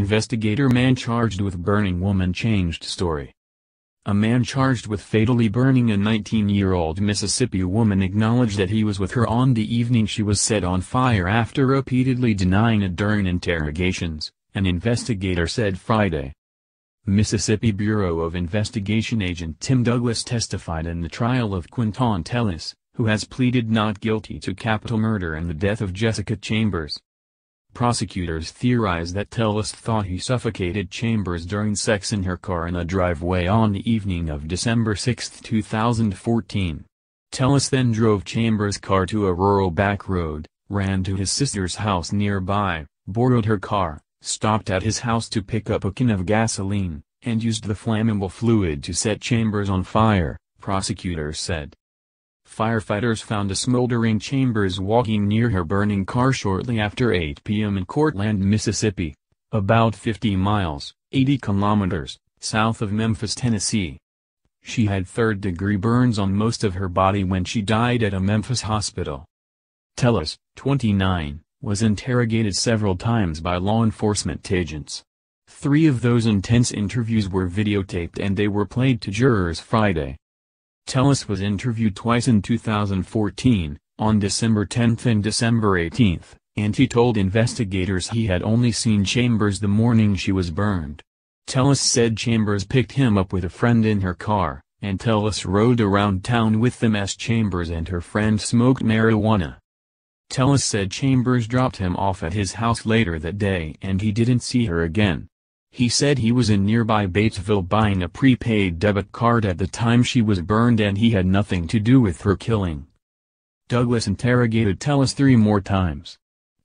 Investigator: man charged with burning woman changed story. A man charged with fatally burning a 19-year-old Mississippi woman acknowledged that he was with her on the evening she was set on fire after repeatedly denying it during interrogations, an investigator said Friday. Mississippi Bureau of Investigation agent Tim Douglas testified in the trial of Quinton Tellis, who has pleaded not guilty to capital murder in the death of Jessica Chambers. Prosecutors theorize that Tellis thought he suffocated Chambers during sex in her car in a driveway on the evening of December 6, 2014. Tellis then drove Chambers' car to a rural back road, ran to his sister's house nearby, borrowed her car, stopped at his house to pick up a can of gasoline, and used the flammable fluid to set Chambers on fire, prosecutors said. Firefighters found a smoldering Chambers walking near her burning car shortly after 8 p.m. in Cortland, Mississippi, about 50 miles (80 kilometers) south of Memphis, Tennessee. She had third-degree burns on most of her body when she died at a Memphis hospital. Tellis, 29, was interrogated several times by law enforcement agents. Three of those intense interviews were videotaped and they were played to jurors Friday. Tellis was interviewed twice in 2014, on December 10 and December 18, and he told investigators he had only seen Chambers the morning she was burned. Tellis said Chambers picked him up with a friend in her car, and Tellis rode around town with them as Chambers and her friend smoked marijuana. Tellis said Chambers dropped him off at his house later that day and he didn't see her again. He said he was in nearby Batesville buying a prepaid debit card at the time she was burned and he had nothing to do with her killing. Douglas interrogated Tellis three more times.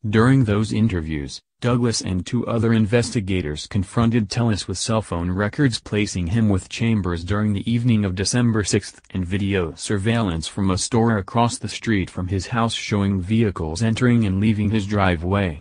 During those interviews, Douglas and two other investigators confronted Tellis with cell phone records placing him with Chambers during the evening of December 6 and video surveillance from a store across the street from his house showing vehicles entering and leaving his driveway.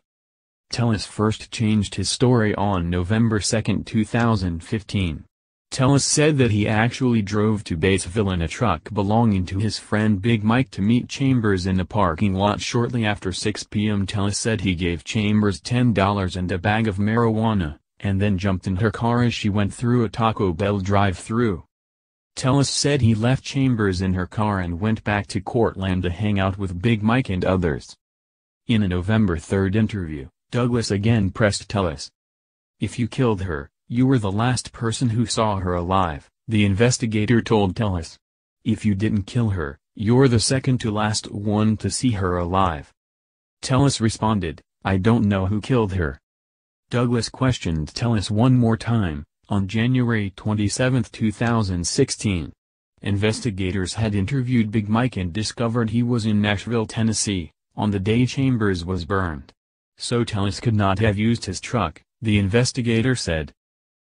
Tellis first changed his story on November 2, 2015. Tellis said that he actually drove to Batesville in a truck belonging to his friend Big Mike to meet Chambers in a parking lot shortly after 6 p.m. Tellis said he gave Chambers $10 and a bag of marijuana, and then jumped in her car as she went through a Taco Bell drive-thru. Tellis said he left Chambers in her car and went back to Cortland to hang out with Big Mike and others. In a November 3 interview, Douglas again pressed Tellis. "If you killed her, you were the last person who saw her alive," the investigator told Tellis. "If you didn't kill her, you're the second to last one to see her alive." Tellis responded, "I don't know who killed her." Douglas questioned Tellis one more time, on January 27, 2016. Investigators had interviewed Big Mike and discovered he was in Nashville, Tennessee, on the day Chambers was burned. So Tellis could not have used his truck, the investigator said.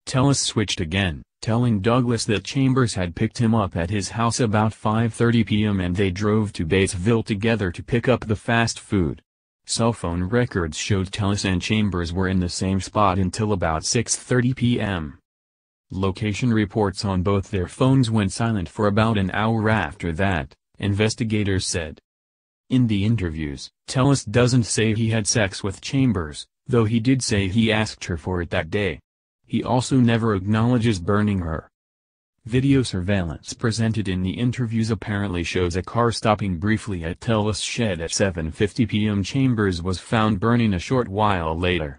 Tellis switched again, telling Douglas that Chambers had picked him up at his house about 5:30 p.m. and they drove to Batesville together to pick up the fast food. Cell phone records showed Tellis and Chambers were in the same spot until about 6:30 p.m. Location reports on both their phones went silent for about an hour after that, investigators said. In the interviews, Tellis doesn't say he had sex with Chambers, though he did say he asked her for it that day. He also never acknowledges burning her. Video surveillance presented in the interviews apparently shows a car stopping briefly at Tellis' shed at 7:50 p.m. Chambers was found burning a short while later.